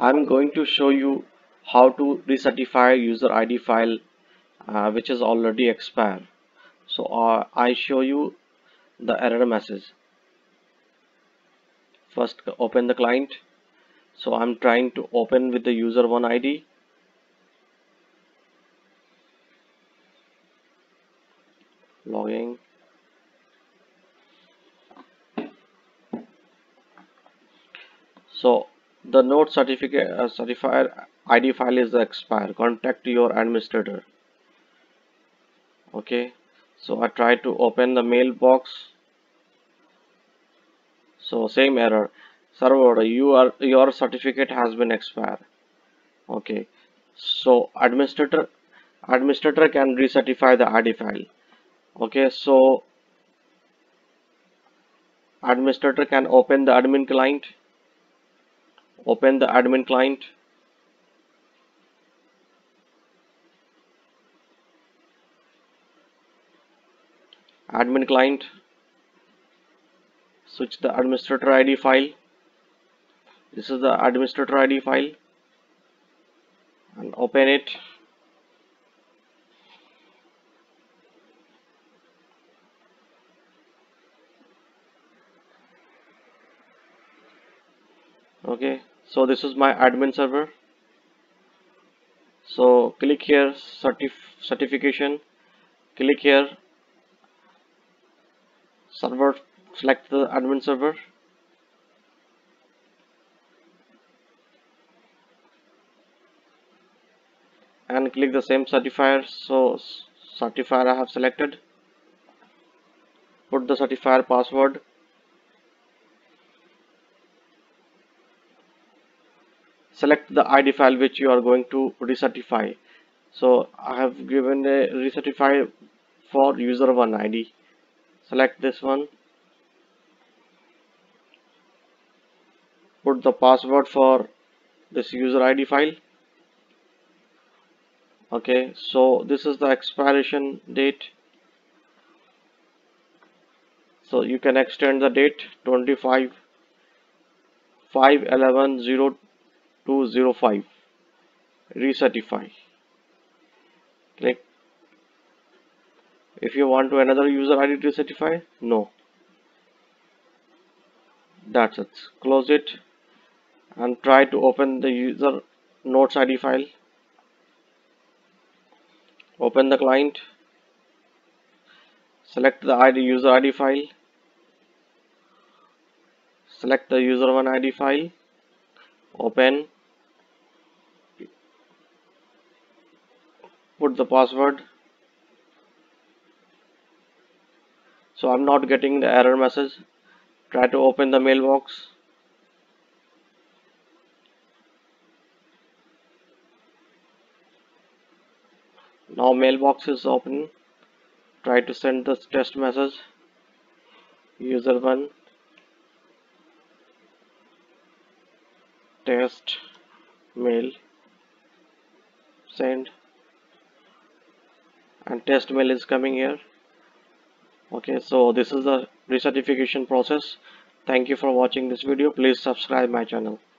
I'm going to show you how to recertify user ID file which is already expired. So I show you the error message. First open the client. So I'm trying to open with the user 1 ID. Logging. So the node certificate certifier ID file is expired. Contact your administrator. Okay. So I try to open the mailbox. So same error. Server, your certificate has been expired. Okay. So administrator can recertify the ID file. Okay. So administrator can open the admin client. Open the admin client. Admin client. Switch the administrator ID file. This is the administrator ID file. And open it. Okay. So this is my admin server. So click here, certification. Click here, server, select the admin server. And click the same certifier. So certifier I have selected. Put the certifier password. Select the ID file which you are going to recertify. So I have given a recertify for user 1 ID. Select this one. Put the password for this user ID file. Okay, so this is the expiration date. So you can extend the date 25/5/11/0205. Recertify. Click. If you want to another user ID to certify, no. That's it. Close it and try to open the user nodes ID file. Open the client. Select the user ID file. Select the user 1 ID file. Open. Put the password. So I'm not getting the error message. Try to open the mailbox. Now mailbox is open. Try to send this test message. User 1 test mail send, and test mail is coming here. Okay, so this is the recertification process. Thank you for watching this video. Please subscribe my channel.